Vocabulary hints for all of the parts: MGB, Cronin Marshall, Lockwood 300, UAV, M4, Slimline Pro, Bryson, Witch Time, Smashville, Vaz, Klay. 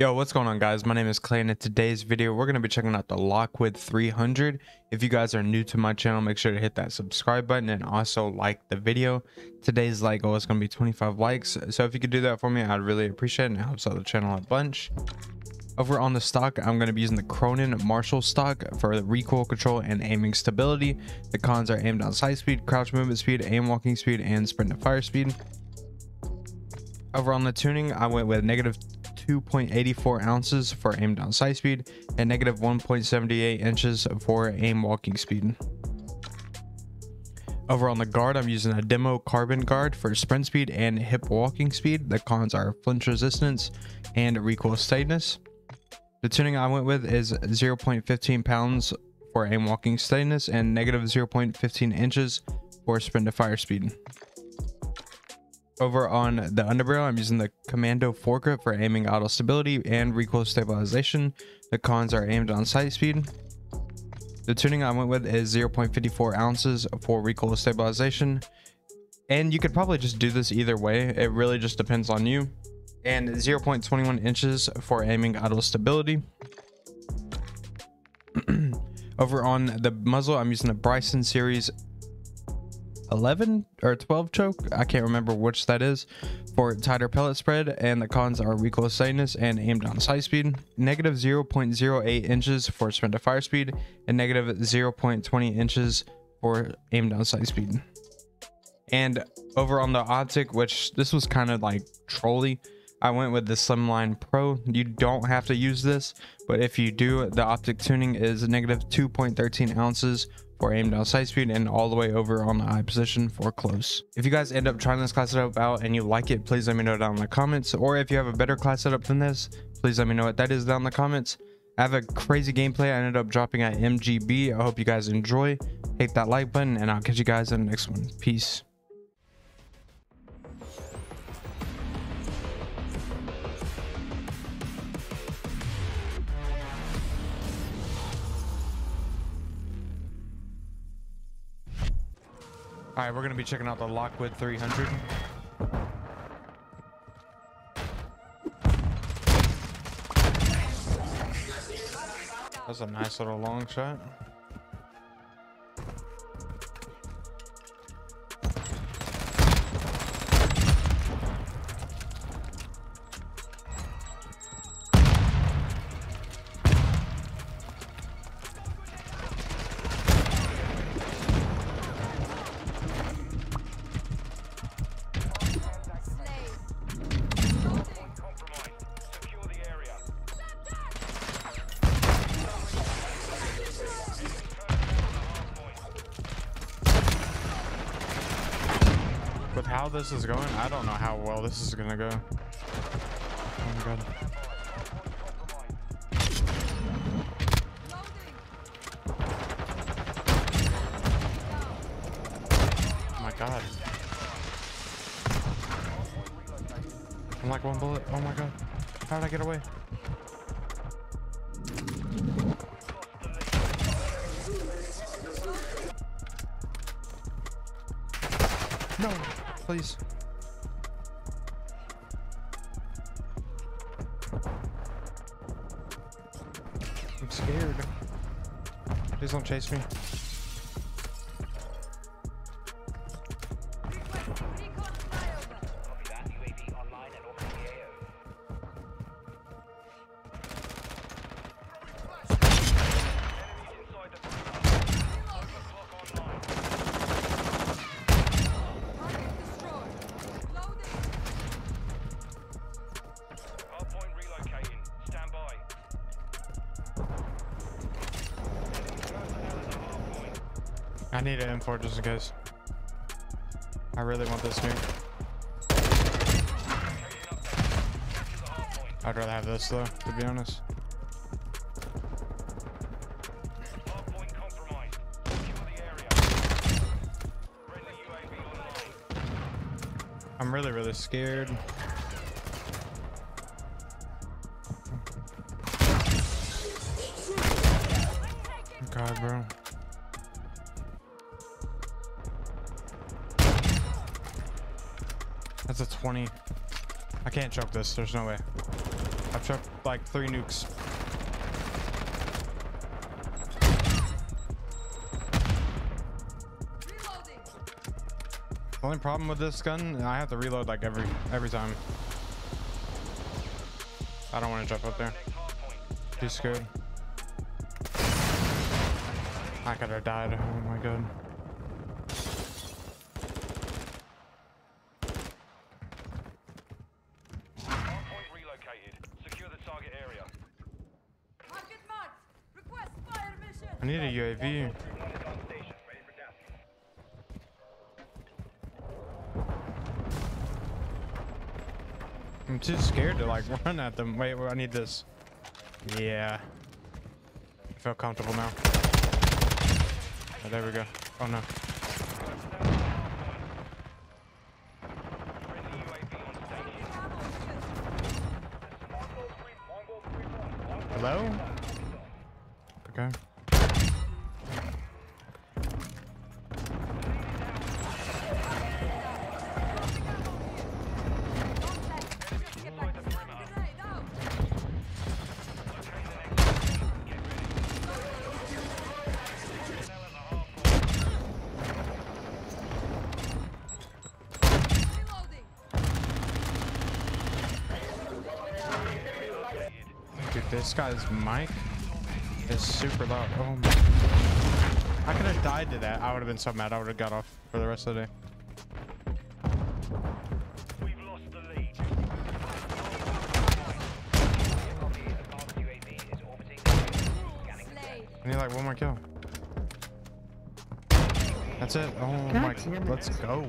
Yo, what's going on, guys? My name is Clay, and in today's video we're going to be checking out the Lockwood 300. If you guys are new to my channel, make sure to hit that subscribe button and also like the video. Today's like goal is going to be 25 likes, so if you could do that for me, I'd really appreciate it, and it helps out the channel a bunch. Over on the stock, I'm going to be using the Cronin Marshall stock for the recoil control and aiming stability. The cons are aim down sight speed, crouch movement speed, aim walking speed, and sprint to fire speed. Over on the tuning, I went with negative 2.84 ounces for aim down sight speed and negative 1.78 inches for aim walking speed. Over on the guard, I'm using a demo carbon guard for sprint speed and hip walking speed. The cons are flinch resistance and recoil steadiness. The tuning I went with is 0.15 pounds for aim walking steadiness and negative 0.15 inches for sprint to fire speed. Over on the underbarrel, I'm using the Commando foregrip for aiming auto stability and recoil stabilization. The cons are aimed on sight speed. The tuning I went with is 0.54 ounces for recoil stabilization. And you could probably just do this either way. It really just depends on you. And 0.21 inches for aiming auto stability. Over on the muzzle, I'm using the Bryson series 11 or 12 choke, I can't remember which that is, for tighter pellet spread, and the cons are recoil steadiness and aim down sight speed, negative 0.08 inches for sprint to fire speed, and negative 0.20 inches for aim down sight speed. And over on the optic, which this was kind of like trolly, I went with the Slimline Pro. You don't have to use this, but if you do, the optic tuning is negative 2.13 ounces for aim down sight speed and all the way over on the eye position for close. If you guys end up trying this class setup out and you like it, please let me know down in the comments. Or if you have a better class setup than this, please let me know what that is down in the comments. I have a crazy gameplay I ended up dropping at MGB. I hope you guys enjoy. Hit that like button, and I'll catch you guys in the next one. Peace. All right, we're gonna be checking out the Lockwood 300. That's a nice little long shot. With how this is going, I don't know how well this is gonna go. Oh my god. Oh my god. I'm like one bullet. Oh my god. How did I get away? No, please. I'm scared. Please don't chase me. I need an M4 just in case. I really want this here. I'd rather have this though, to be honest. I'm really scared. God, bro. That's a 20. I can't choke this. There's no way. I've shot like 3 nukes. Reloading. The only problem with this gun, I have to reload like every time. I don't want to jump up there. Too scared. I could have died. Oh my god. I need a UAV. I'm too scared to like run at them. Wait, I need this. Yeah. I feel comfortable now. Oh, there we go. Oh no. Hello? Okay. This guy's mic is super loud. Oh my. I could have died to that. I would have been so mad. I would have got off for the rest of the day. We've lost the lead. I need like one more kill. That's it. Oh my. Let's go.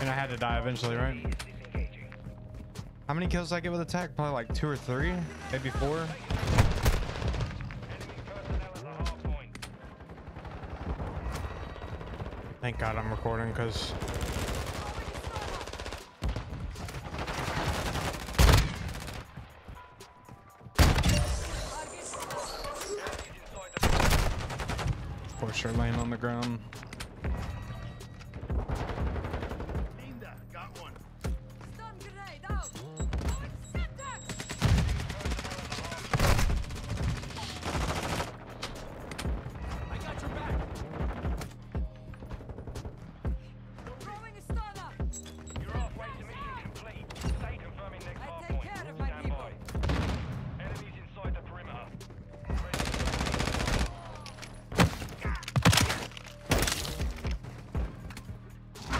And I had to die eventually, right? How many kills did I get with attack? Probably like 2 or 3, maybe 4. Thank God I'm recording, because of course you're laying on the ground.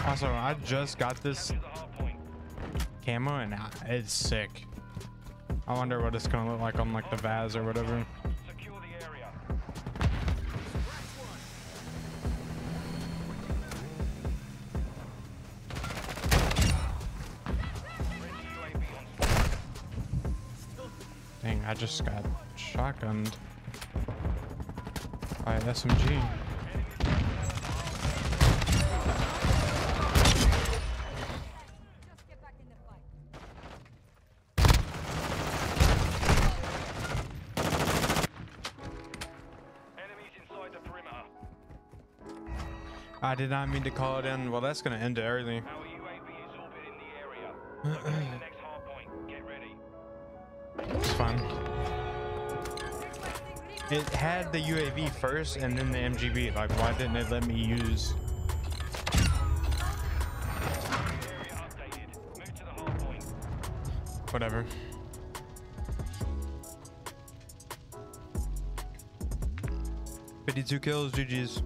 Also, I just got this camo and it's sick. I wonder what it's gonna look like on like the Vaz or whatever. Dang, I just got shotgunned by an SMG. I did not mean to call it in. Well, that's gonna end it early. Our UAV is orbiting the area. Look at the next hard point. Get ready. It's fun. It had the UAV first and then the MGB. Like, why didn't it let me use? Whatever. Two kills, GG's.